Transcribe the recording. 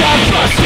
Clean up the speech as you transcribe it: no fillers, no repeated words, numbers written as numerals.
Got busted.